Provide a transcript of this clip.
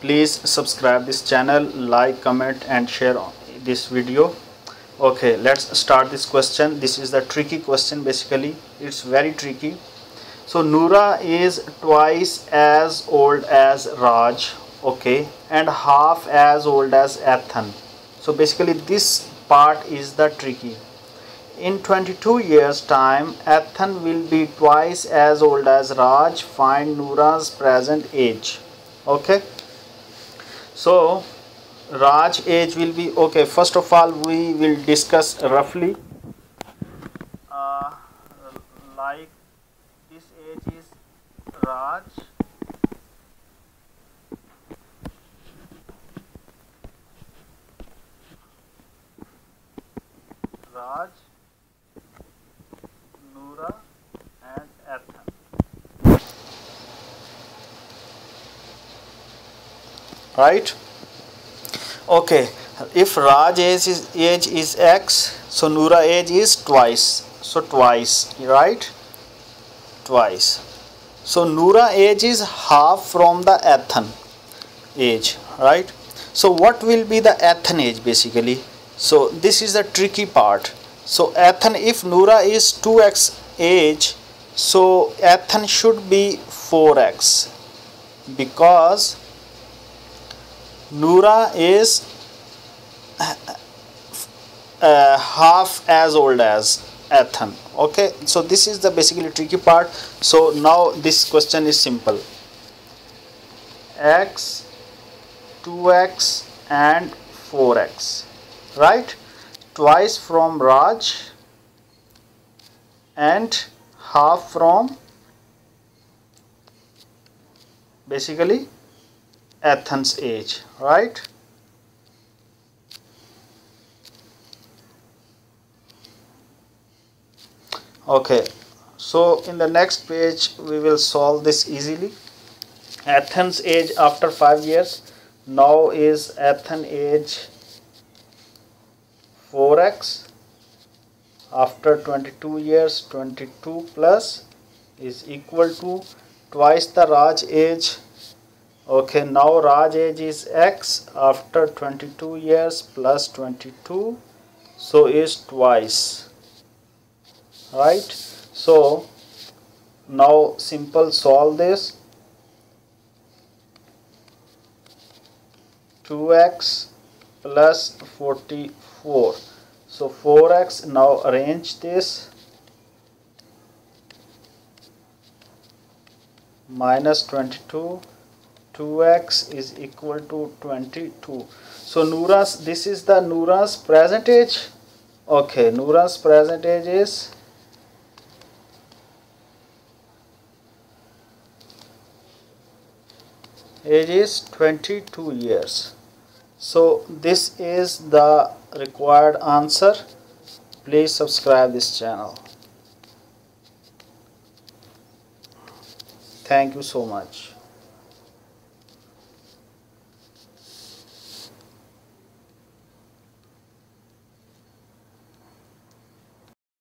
Please subscribe this channel, like, comment and share this video. Okay, let's start this question. This is the tricky question. Basically it's very tricky. So Noora is twice as old as Raj, okay, and half as old as Ethan. So basically this part is the tricky. In 22 years time, Ethan will be twice as old as Raj. Find Noora's present age. Okay, so Raj age will be, okay, first of all we will discuss roughly like this age is Raj, Noora and Ethan, right? Okay, if Raj age is X, so Noora age is twice. So twice, right? Twice. So Noora age is half from the Ethan age, right? So what will be the Ethan age basically? So this is the tricky part. So Ethan, if Noora is 2x age, so Ethan should be 4x, because Noora is half as old as Ethan. Okay, so this is the basically tricky part. So now this question is simple. X, 2x and 4x, right? Twice from Raj and half from basically Ethan's age, right? Okay, so in the next page we will solve this easily. Ethan's age after 5 years, now is Ethan age 4x. After 22 years, 22 plus is equal to twice the Raj age. Okay, now Raj age is X, after 22 years plus 22, so is twice, right? So now simple solve this. 2x plus 44, so 4x. Now arrange this, minus 22, 2x is equal to 22. So Noora's, this is the Noora's present age. Okay, Noora's present age is 22 years. So this is the required answer. Please subscribe this channel. Thank you so much.